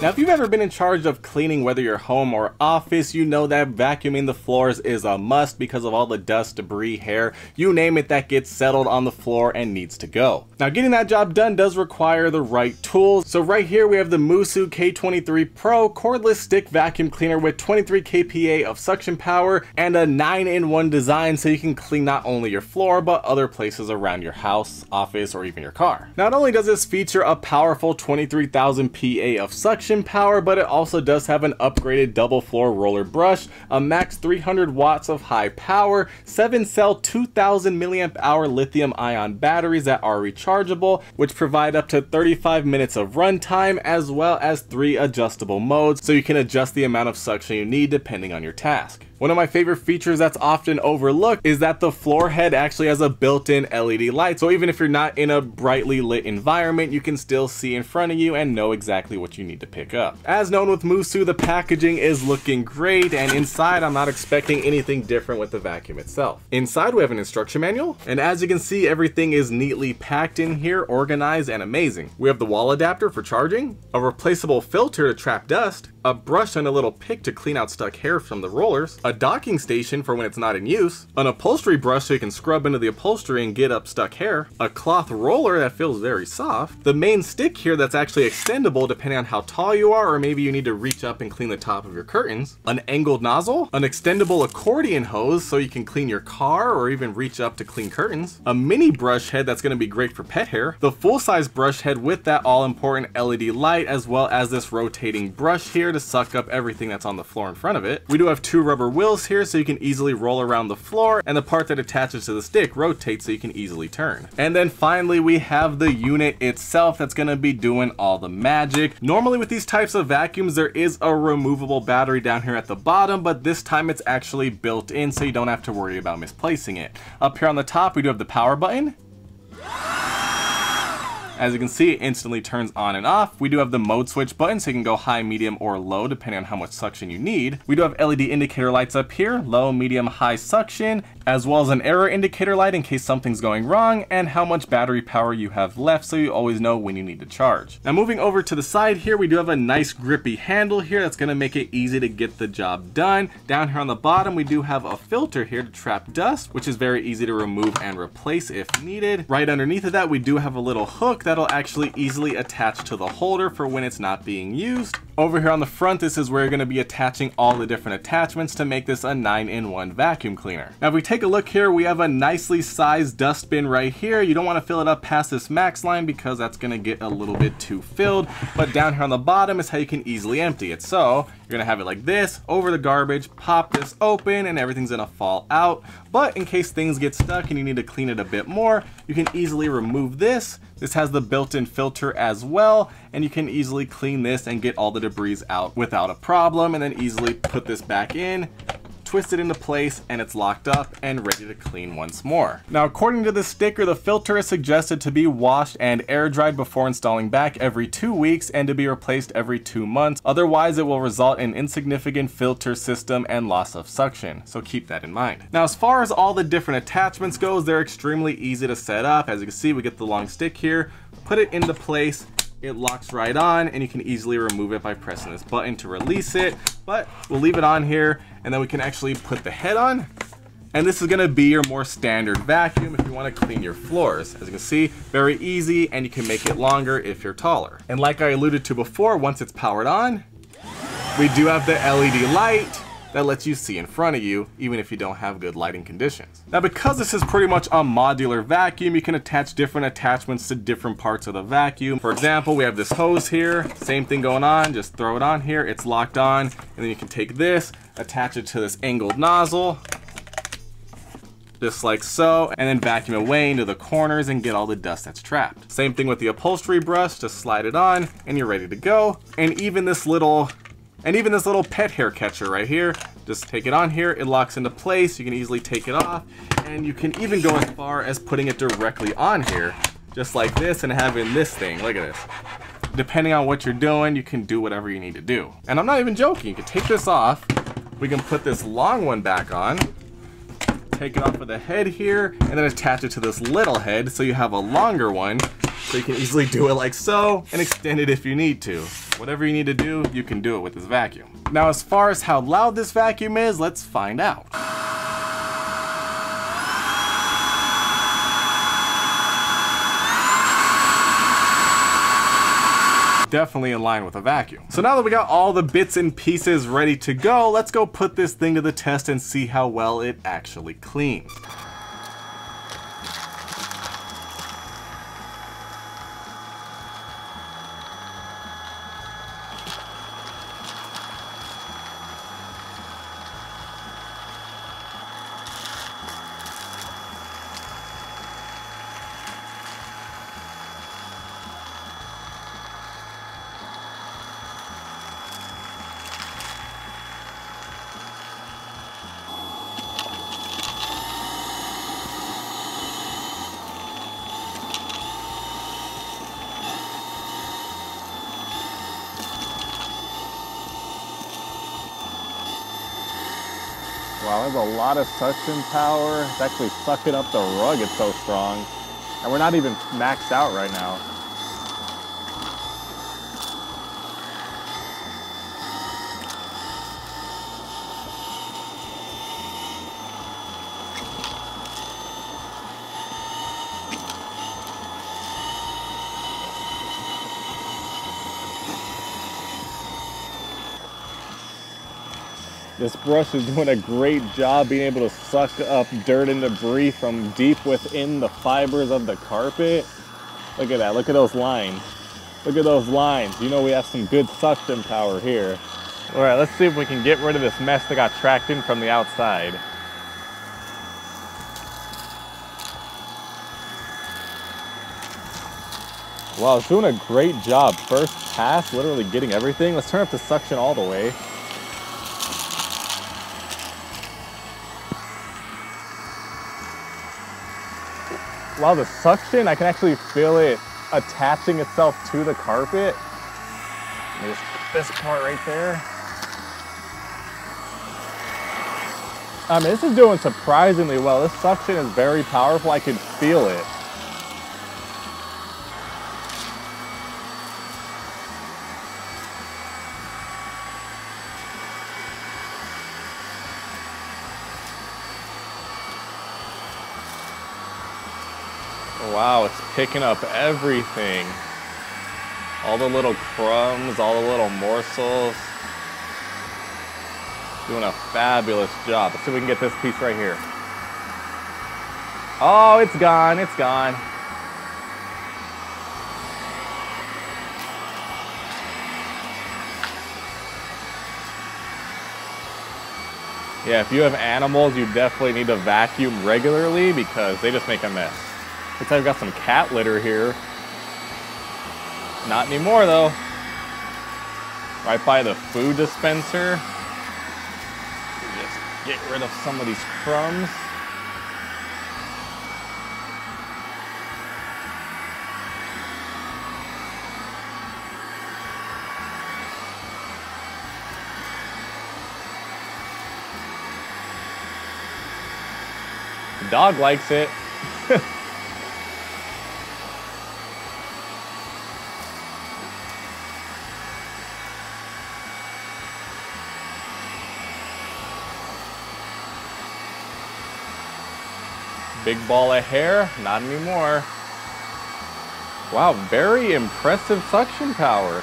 Now, if you've ever been in charge of cleaning, whether your home or office, you know that vacuuming the floors is a must because of all the dust, debris, hair, you name it, that gets settled on the floor and needs to go. Now, getting that job done does require the right tools. So right here we have the MOOSOO K23 Pro cordless stick vacuum cleaner with 23 kPa of suction power and a 9-in-1 design, so you can clean not only your floor but other places around your house, office, or even your car. Not only does this feature a powerful 23,000 PA of suction power, but it also does have an upgraded double floor roller brush, a max 300 watts of high power, 7-cell 2000 milliamp hour lithium ion batteries that are rechargeable, which provide up to 35 minutes of runtime, as well as 3 adjustable modes, so you can adjust the amount of suction you need depending on your task. One of my favorite features that's often overlooked is that the floor head actually has a built-in LED light. So even if you're not in a brightly lit environment, you can still see in front of you and know exactly what you need to pick up. As known with MOOSOO, the packaging is looking great, and inside I'm not expecting anything different with the vacuum itself. Inside we have an instruction manual, and as you can see, everything is neatly packed in here, organized and amazing. We have the wall adapter for charging, a replaceable filter to trap dust, a brush and a little pick to clean out stuck hair from the rollers, a docking station for when it's not in use, an upholstery brush so you can scrub into the upholstery and get up stuck hair, a cloth roller that feels very soft, the main stick here that's actually extendable depending on how tall you are, or maybe you need to reach up and clean the top of your curtains, an angled nozzle, an extendable accordion hose so you can clean your car or even reach up to clean curtains, a mini brush head that's going to be great for pet hair, the full-size brush head with that all-important LED light, as well as this rotating brush here to suck up everything that's on the floor in front of it. We do have 2 rubber wheels here so you can easily roll around the floor, and the part that attaches to the stick rotates so you can easily turn. And then finally we have the unit itself that's going to be doing all the magic. Normally with these types of vacuums there is a removable battery down here at the bottom, but this time it's actually built in so you don't have to worry about misplacing it. Up here on the top we do have the power button. As you can see, it instantly turns on and off. We do have the mode switch button, so you can go high, medium, or low, depending on how much suction you need. We do have LED indicator lights up here, low, medium, high suction, as well as an error indicator light in case something's going wrong, and how much battery power you have left, so you always know when you need to charge. Now moving over to the side here, we do have a nice grippy handle here that's gonna make it easy to get the job done. Down here on the bottom, we do have a filter here to trap dust, which is very easy to remove and replace if needed. Right underneath of that, we do have a little hook that'll actually easily attach to the holder for when it's not being used. Over here on the front, this is where you're going to be attaching all the different attachments to make this a 9-in-1 vacuum cleaner. Now if we take a look here, we have a nicely sized dust bin right here. You don't want to fill it up past this max line because that's going to get a little bit too filled, but down here on the bottom is how you can easily empty it. So you're going to have it like this, over the garbage, pop this open, and everything's going to fall out. But in case things get stuck and you need to clean it a bit more, you can easily remove this. This has the built-in filter as well, and you can easily clean this and get all the debris out without a problem, and then easily put this back in, twist it into place, and it's locked up and ready to clean once more. Now, according to the sticker, the filter is suggested to be washed and air dried before installing back every 2 weeks and to be replaced every 2 months. Otherwise, it will result in insignificant filter system and loss of suction. So keep that in mind. Now, as far as all the different attachments goes, they're extremely easy to set up. As you can see, we get the long stick here, put it into place, it locks right on, and you can easily remove it by pressing this button to release it, but we'll leave it on here, and then we can actually put the head on. And this is gonna be your more standard vacuum if you wanna clean your floors. As you can see, very easy, and you can make it longer if you're taller. And like I alluded to before, once it's powered on, we do have the LED light that lets you see in front of you, even if you don't have good lighting conditions. Now, because this is pretty much a modular vacuum, you can attach different attachments to different parts of the vacuum. For example, we have this hose here, same thing going on, just throw it on here, it's locked on, and then you can take this, attach it to this angled nozzle, just like so, and then vacuum away into the corners and get all the dust that's trapped. Same thing with the upholstery brush, just slide it on, and you're ready to go. And even this little pet hair catcher right here, just take it on here, it locks into place, you can easily take it off, and you can even go as far as putting it directly on here, just like this, and having this thing, look at this. Depending on what you're doing, you can do whatever you need to do. And I'm not even joking, you can take this off, we can put this long one back on, take it off with the head here, and then attach it to this little head so you have a longer one, So you can easily do it like so and extend it if you need to. Whatever you need to do, you can do it with this vacuum. Now, as far as how loud this vacuum is, let's find out. Definitely in line with a vacuum. So now that we got all the bits and pieces ready to go, let's go put this thing to the test and see how well it actually cleans. Wow, there's a lot of suction power. It's actually sucking up the rug, it's so strong. And we're not even maxed out right now. This brush is doing a great job being able to suck up dirt and debris from deep within the fibers of the carpet. Look at that, look at those lines. Look at those lines. You know we have some good suction power here. All right, let's see if we can get rid of this mess that got tracked in from the outside. Wow, it's doing a great job. First pass, literally getting everything. Let's turn up the suction all the way. Wow, the suction, I can actually feel it attaching itself to the carpet. There's this part right there. I mean, this is doing surprisingly well. This suction is very powerful. I can feel it. Wow, it's picking up everything. All the little crumbs, all the little morsels. Doing a fabulous job. Let's see if we can get this piece right here. Oh, it's gone, it's gone. Yeah, if you have animals, you definitely need to vacuum regularly because they just make a mess. Looks like I've got some cat litter here. Not anymore though. Right by the food dispenser. Just get rid of some of these crumbs. The dog likes it. Big ball of hair, not anymore. Wow, very impressive suction power.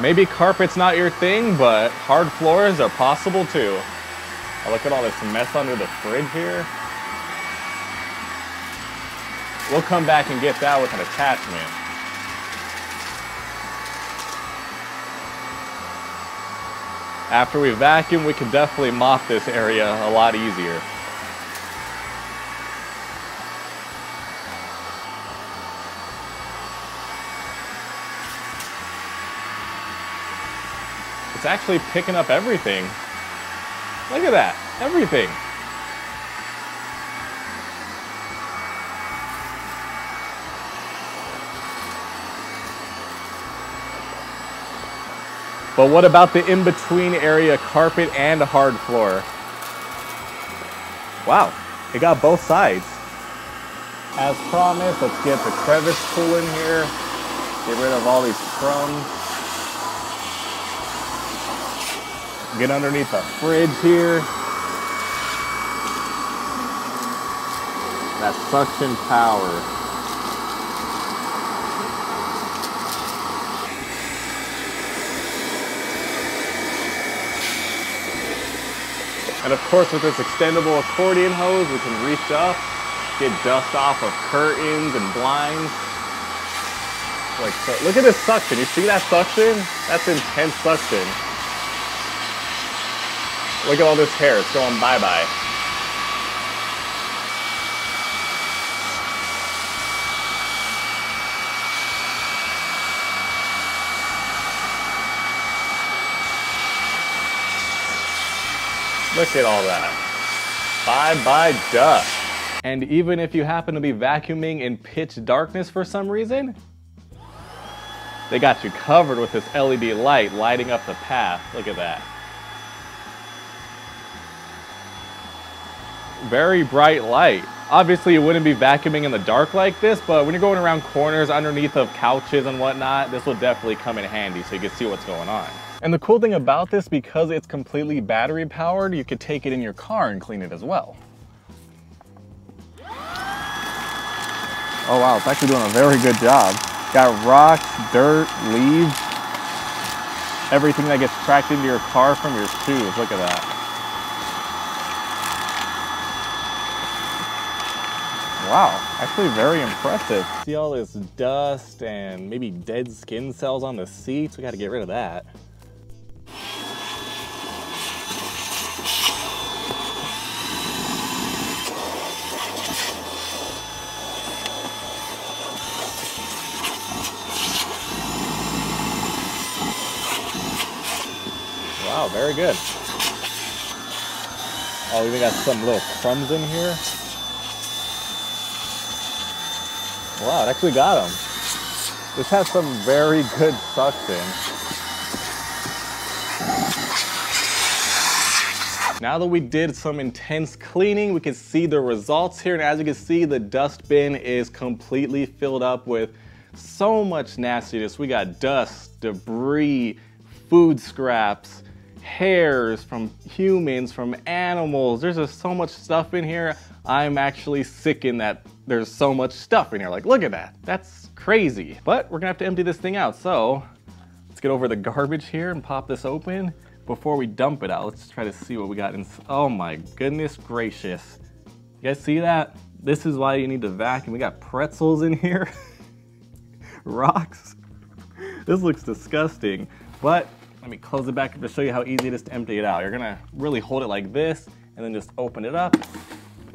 Maybe carpet's not your thing, but hard floors are possible too. Oh, look at all this mess under the fridge here. We'll come back and get that with an attachment. After we vacuum, we can definitely mop this area a lot easier. It's actually picking up everything. Look at that, everything. But what about the in-between area, carpet and hard floor? Wow, it got both sides. as promised. Let's get the crevice tool in here. Get rid of all these crumbs. Get underneath the fridge here. That suction power. And of course, with this extendable accordion hose, we can reach up, get dust off of curtains and blinds. Like so. Look at this suction. You see that suction? That's intense suction. Look at all this hair. It's going bye-bye. Look at all that. Bye-bye dust. And even if you happen to be vacuuming in pitch darkness for some reason, they got you covered with this LED light lighting up the path. Look at that. Very bright light. Obviously, you wouldn't be vacuuming in the dark like this, but when you're going around corners underneath of couches and whatnot, this will definitely come in handy so you can see what's going on. And the cool thing about this, because it's completely battery powered, you could take it in your car and clean it as well. Oh wow, it's actually doing a very good job. Got rocks, dirt, leaves, everything that gets tracked into your car from your shoes. Look at that. Wow, actually very impressive. See all this dust and maybe dead skin cells on the seats? We gotta get rid of that. Wow, very good. Oh, we even got some little crumbs in here. Wow, it actually got them. This has some very good suction. Now that we did some intense cleaning, we can see the results here. And as you can see, the dust bin is completely filled up with so much nastiness. We got dust, debris, food scraps, hairs from humans, from animals. There's just so much stuff in here. I'm actually sickened that there's so much stuff in here. Like, look at that. That's crazy. But we're gonna have to empty this thing out. So let's get over the garbage here and pop this open before we dump it out. Let's try to see what we got in. Oh my goodness gracious. You guys see that? This is why you need to vacuum. We got pretzels in here, rocks. This looks disgusting, but let me close it back up to show you how easy it is to empty it out. You're gonna really hold it like this and then just open it up.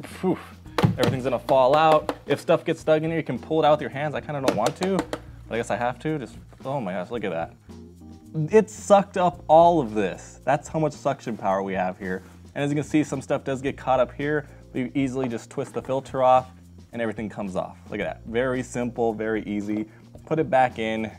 Phew. Everything's gonna fall out. If stuff gets stuck in here, you can pull it out with your hands. I kinda don't want to, but I guess I have to. Just, oh my gosh, look at that. It sucked up all of this. That's how much suction power we have here. And as you can see, some stuff does get caught up here, but you easily just twist the filter off and everything comes off. Look at that. Very simple, very easy. Put it back in,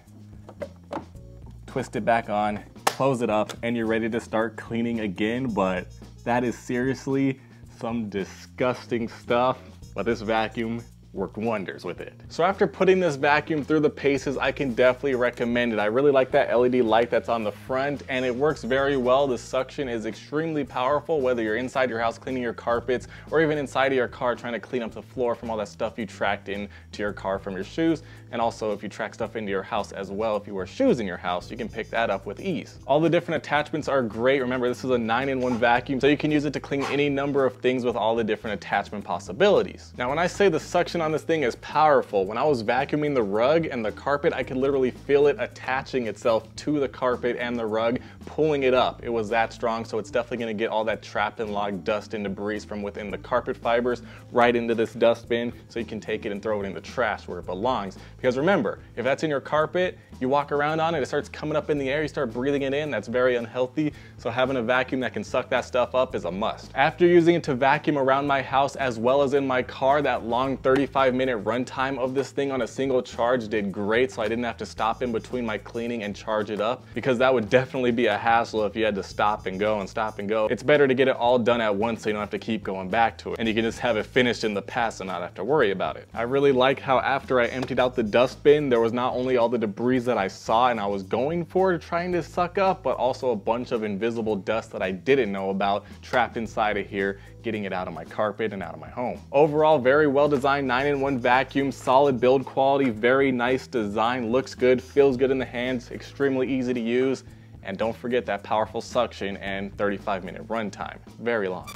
twist it back on, close it up, and you're ready to start cleaning again. But that is seriously some disgusting stuff, but this vacuum worked wonders with it. So after putting this vacuum through the paces, I can definitely recommend it. I really like that LED light that's on the front, and it works very well. The suction is extremely powerful, whether you're inside your house cleaning your carpets, or even inside of your car trying to clean up the floor from all that stuff you tracked into your car from your shoes. And also, if you track stuff into your house as well, if you wear shoes in your house, you can pick that up with ease. All the different attachments are great. Remember, this is a 9-in-1 vacuum, so you can use it to clean any number of things with all the different attachment possibilities. Now, when I say the suction on this thing is powerful, when I was vacuuming the rug and the carpet, I could literally feel it attaching itself to the carpet and the rug, pulling it up. It was that strong, so it's definitely gonna get all that trapped and locked dust and debris from within the carpet fibers right into this dust bin, so you can take it and throw it in the trash where it belongs. Because remember, if that's in your carpet, you walk around on it, it starts coming up in the air, you start breathing it in, that's very unhealthy. So having a vacuum that can suck that stuff up is a must. After using it to vacuum around my house as well as in my car, that long 35 45-minute runtime of this thing on a single charge did great, so I didn't have to stop in between my cleaning and charge it up, because that would definitely be a hassle if you had to stop and go and stop and go. It's better to get it all done at once so you don't have to keep going back to it, and you can just have it finished in the past and not have to worry about it. I really like how after I emptied out the dustbin, there was not only all the debris that I saw and I was going for trying to suck up, but also a bunch of invisible dust that I didn't know about trapped inside of here, getting it out of my carpet and out of my home. Overall, very well designed 9-in-1 vacuum, solid build quality, very nice design, looks good, feels good in the hands, extremely easy to use, and don't forget that powerful suction and 35-minute runtime. Very long.